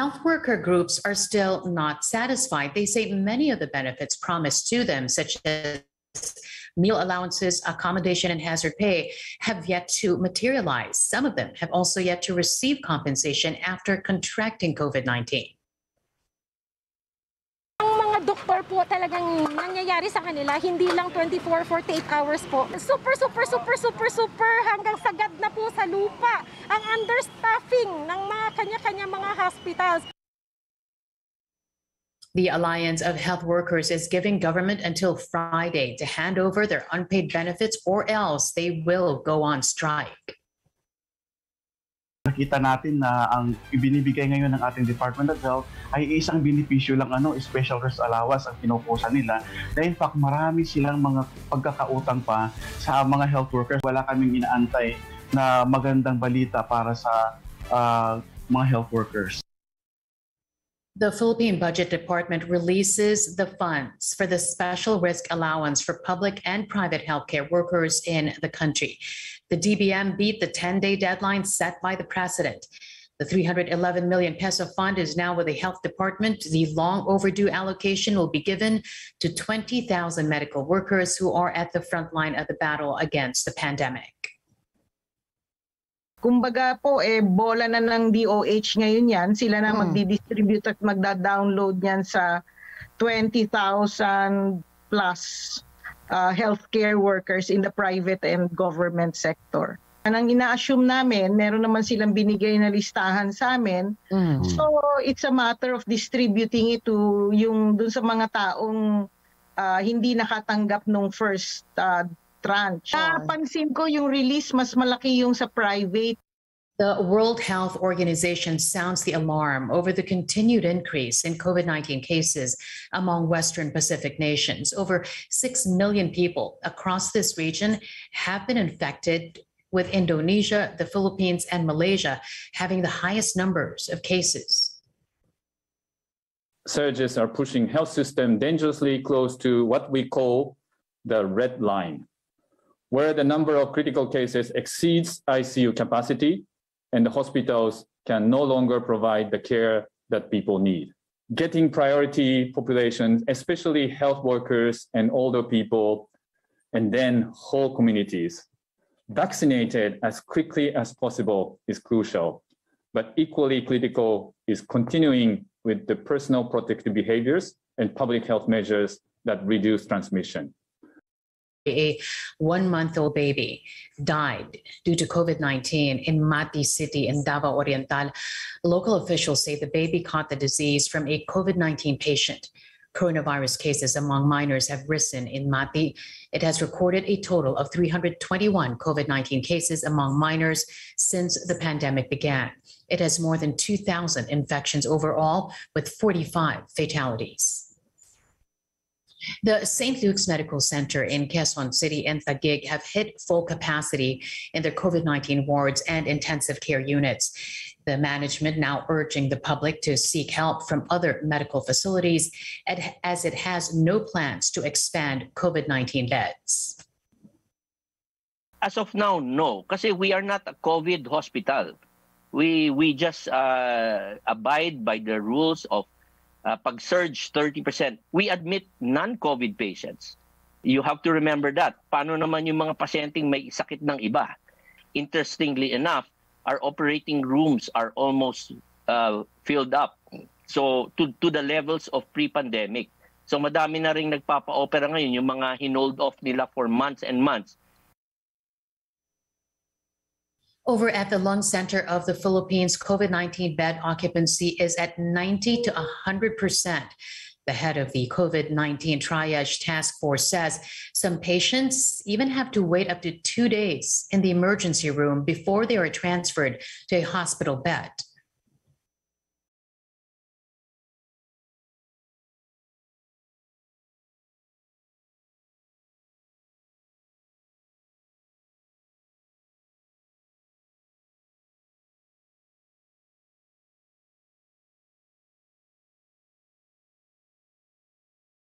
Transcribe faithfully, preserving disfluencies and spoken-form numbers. health worker groups are still not satisfied. They say many of the benefits promised to them, such as meal allowances, accommodation, and hazard pay, have yet to materialize. Some of them have also yet to receive compensation after contracting COVID nineteen. Doktor po talagang nangyayari sa kanila, hindi lang twenty-four, forty-eight hours po. Super, super, super, super, super hanggang sagad na po sa lupa ang understaffing ng mga kanya-kanya mga hospitals. The Alliance of Health Workers is giving government until Friday to hand over their unpaid benefits or else they will go on strike. Nakita natin na ang ibinibigay ngayon ng ating Department of Health ay isang benepisyo lang, ano, special rest allowance ang pinupusa nila. Dahil in fact, marami silang mga pagkakautang pa sa mga health workers. Wala kaming inaantay na magandang balita para sa uh, mga health workers. The Philippine Budget Department releases the funds for the special risk allowance for public and private healthcare workers in the country. The D B M beat the ten-day deadline set by the president. The three hundred eleven million peso fund is now with the health department. The long overdue allocation will be given to twenty thousand medical workers who are at the front line of the battle against the pandemic. Kumbaga po, eh, bola na ng D O H ngayon yan. Sila na magdi-distribute at magda-download yan sa twenty thousand plus uh, healthcare workers in the private and government sector. And ang ina-assume namin, meron naman silang binigay na listahan sa amin. Mm. So it's a matter of distributing it to yung dun sa mga taong uh, hindi nakatanggap nung first uh, tranche. Napansin ko yung release, mas malaki yung sa private. The World Health Organization sounds the alarm over the continued increase in COVID nineteen cases among Western Pacific nations. Over six million people across this region have been infected, with Indonesia, the Philippines, and Malaysia having the highest numbers of cases. Surges are pushing health system dangerously close to what we call the red line, where the number of critical cases exceeds I C U capacity and the hospitals can no longer provide the care that people need. Getting priority populations, especially health workers and older people, and then whole communities, vaccinated as quickly as possible is crucial, but equally critical is continuing with the personal protective behaviors and public health measures that reduce transmission. A one-month-old baby died due to COVID nineteen in Mati City in Davao Oriental. Local officials say the baby caught the disease from a COVID nineteen patient. Coronavirus cases among minors have risen in Mati. It has recorded a total of three hundred twenty-one COVID nineteen cases among minors since the pandemic began. It has more than two thousand infections overall, with forty-five fatalities. The Saint Luke's Medical Center in Quezon City and Taguig have hit full capacity in their COVID nineteen wards and intensive care units. The management now urging the public to seek help from other medical facilities as it has no plans to expand COVID nineteen beds. As of now, no, kasi we are not a COVID hospital. We, we just uh, abide by the rules of Uh, pag-surge thirty percent, we admit non-COVID patients. You have to remember that. Paano naman yung mga pasyenteng may sakit ng iba? Interestingly enough, our operating rooms are almost uh, filled up. So, to, to the levels of pre-pandemic. So, madami na rin nagpapa-opera ngayon yung mga hinold off nila for months and months. Over at the Lung Center of the Philippines, COVID nineteen bed occupancy is at ninety to one hundred percent. The head of the COVID nineteen triage task force says some patients even have to wait up to two days in the emergency room before they are transferred to a hospital bed.